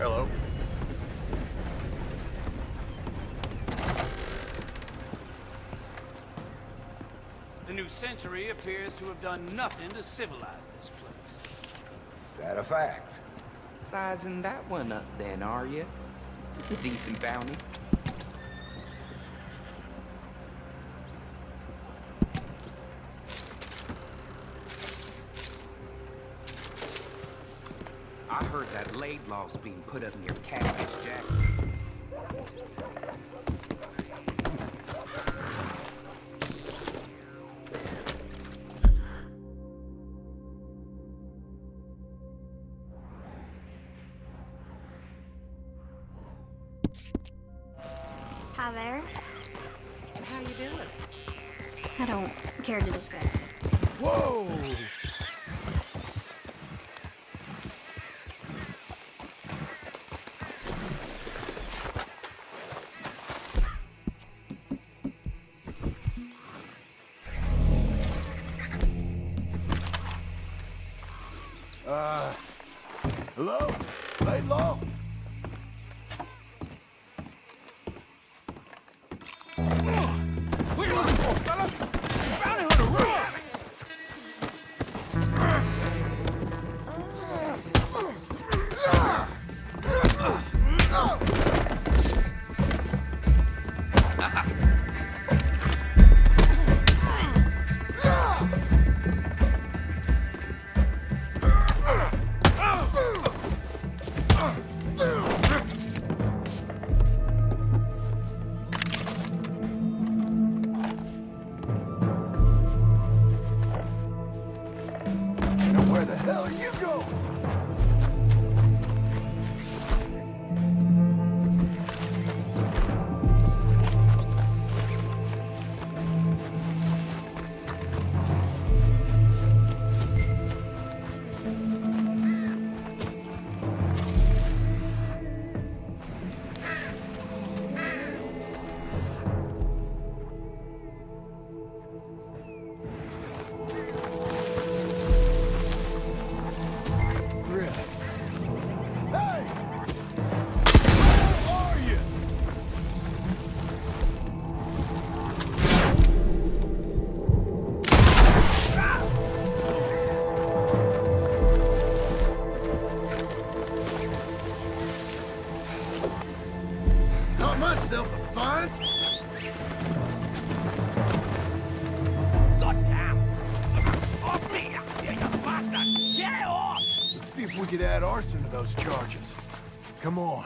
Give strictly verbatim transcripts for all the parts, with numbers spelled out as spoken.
Hello. The new century appears to have done nothing to civilize this place. That a fact. Sizing that one up then, are you? It's a decent bounty. That Laidlaw's being put up near Catfish Jackson. Hi there. How you doing? I don't care to discuss it. Whoa! Uh, hello? Laidlaw? What are you looking for, fella? Bounty hunter, run! Myself a fine. God damn! Off me! You, you bastard! Get off! Let's see if we could add arson to those charges. Come on.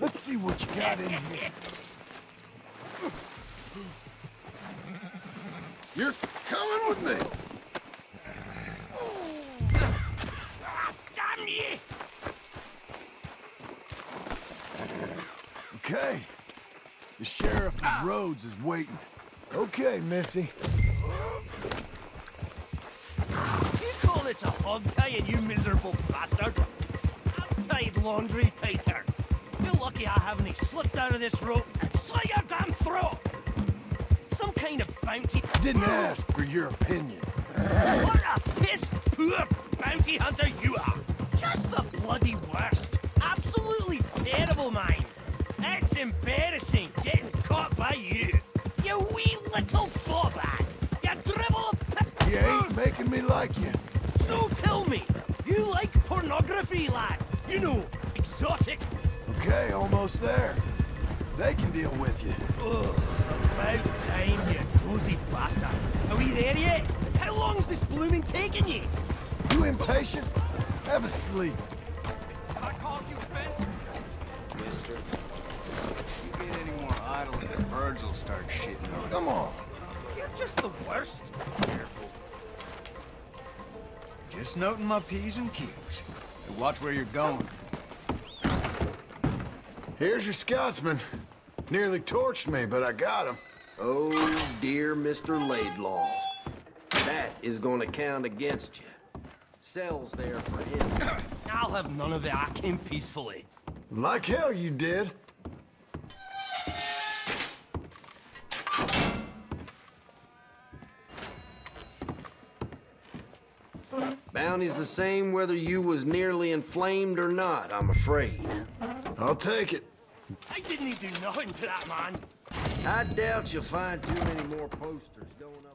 Let's see what you got in here. You're coming with me. Okay. The sheriff of Rhodes is waiting. Okay, Missy. You call this a hog tie, you miserable bastard? I'll tie it laundry tighter. You're lucky I haven't slipped out of this rope and slit your damn throat. Some kind of bounty... Didn't ask for your opinion. What a piss-poor bounty hunter you are. Just the bloody worst. Absolutely terrible, mind. It's embarrassing getting caught by you. You wee little bobbat. You dribble of pip... You ain't making me like you. So tell me, you like pornography, lad? You know, exotic. Okay, almost there. They can deal with you. Ugh, about time, you dozy bastard. Are we there yet? How long's this blooming taking you? You impatient? Have a sleep. I called you offensive. Mister, if you get any more idling, the birds will start shitting on you. Come on. You're just the worst. Careful. Just noting my P's and Q's. And watch where you're going. Here's your Scotsman. Nearly torched me, but I got him. Oh, dear Mister Laidlaw. That is gonna count against you. Cell's there for him. I'll have none of it. I came peacefully. Like hell you did. Bounty's the same whether you was nearly inflamed or not, I'm afraid. I'll take it. I didn't do nothing to that man. I doubt you'll find too many more posters going up.